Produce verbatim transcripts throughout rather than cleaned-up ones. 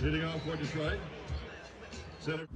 Hitting off what is right. Center.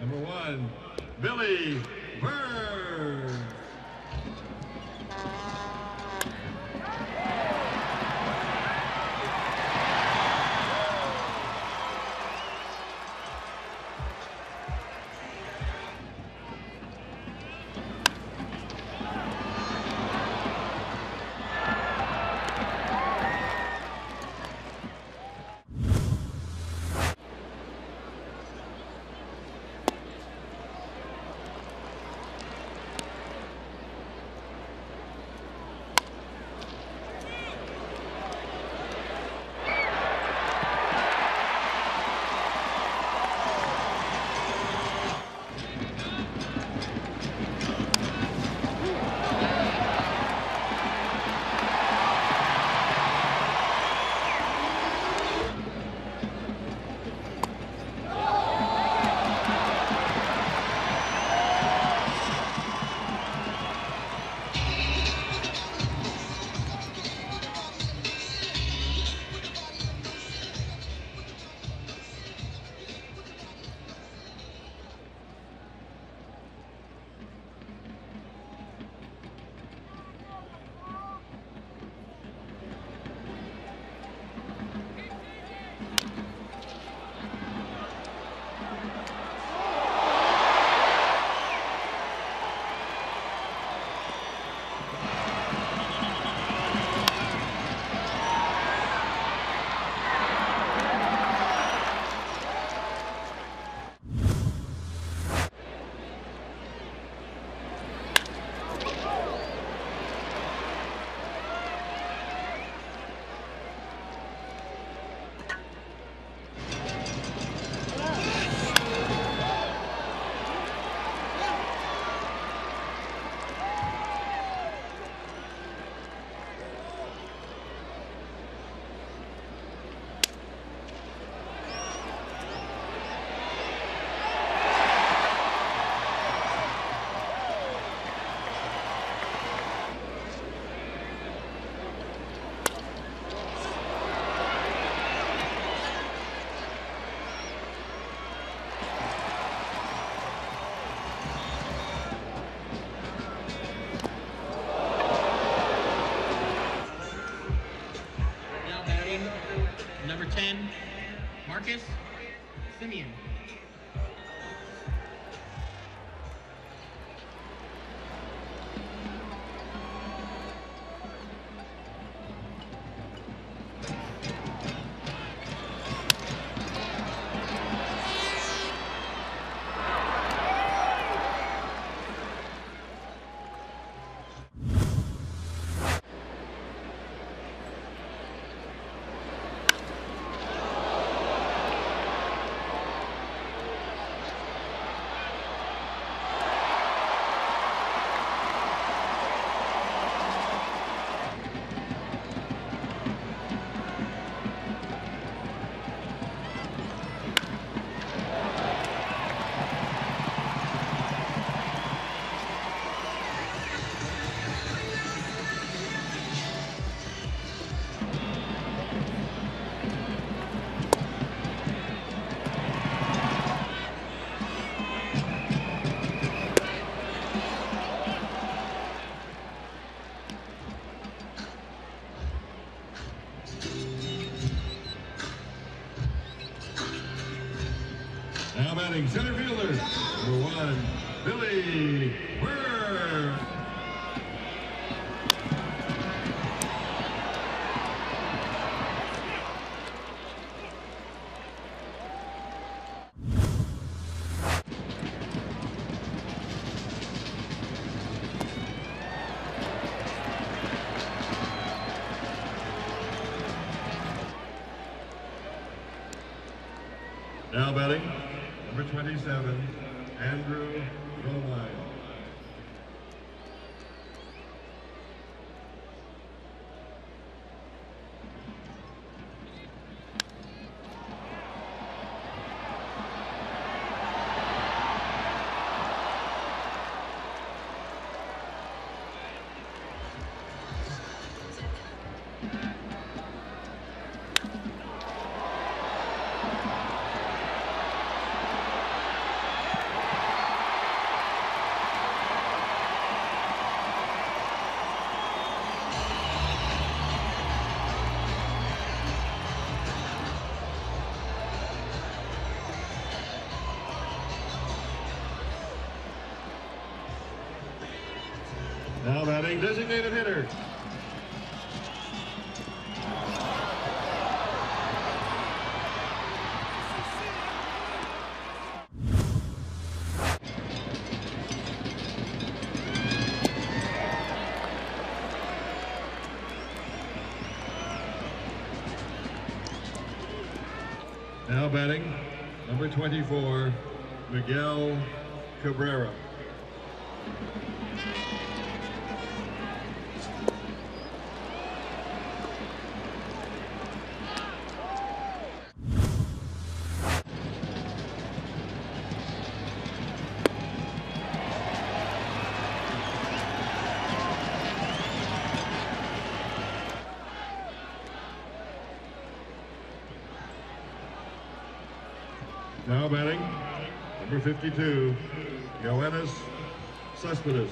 Number one, Billy Burr. Now batting center fielder, number one, Billy Burr. Now batting, number twenty-seven, Andrew Romine. Now batting designated hitter. Now batting number twenty-four, Miguel Cabrera. Now batting, number fifty-two, Yoenis Cespedes.